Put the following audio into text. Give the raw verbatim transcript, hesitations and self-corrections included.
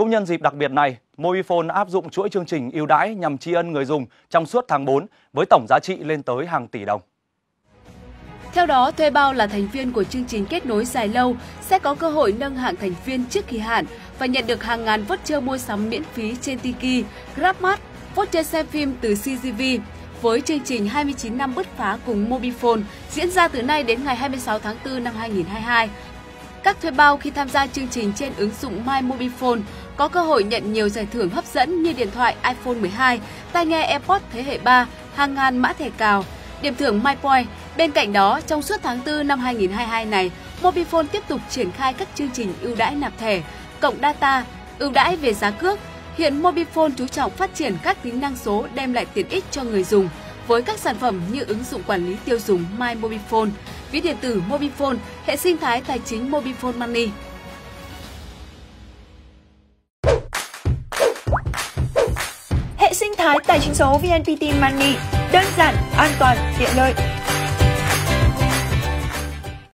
Cũng nhân dịp đặc biệt này, MobiFone áp dụng chuỗi chương trình ưu đãi nhằm tri ân người dùng trong suốt tháng bốn với tổng giá trị lên tới hàng tỷ đồng. Theo đó, thuê bao là thành viên của chương trình kết nối dài lâu sẽ có cơ hội nâng hạng thành viên trước kỳ hạn và nhận được hàng ngàn voucher mua sắm miễn phí trên Tiki, GrabMart, voucher xem phim từ xê giê vê. Với chương trình hai mươi chín năm bứt phá cùng MobiFone diễn ra từ nay đến ngày hai mươi sáu tháng tư năm hai nghìn không trăm hai mươi hai. Các thuê bao khi tham gia chương trình trên ứng dụng My Mobifone có cơ hội nhận nhiều giải thưởng hấp dẫn như điện thoại iPhone mười hai, tai nghe AirPods thế hệ ba, hàng ngàn mã thẻ cào, điểm thưởng MyPoint. Bên cạnh đó, trong suốt tháng tư năm hai nghìn không trăm hai mươi hai này, Mobifone tiếp tục triển khai các chương trình ưu đãi nạp thẻ, cộng data, ưu đãi về giá cước. Hiện Mobifone chú trọng phát triển các tính năng số đem lại tiện ích cho người dùng với các sản phẩm như ứng dụng quản lý tiêu dùng My Mobifone, ví điện tử Mobifone, hệ sinh thái tài chính MobiFone Money. Hệ sinh thái tài chính số vê en pê tê Money, đơn giản, an toàn, tiện lợi.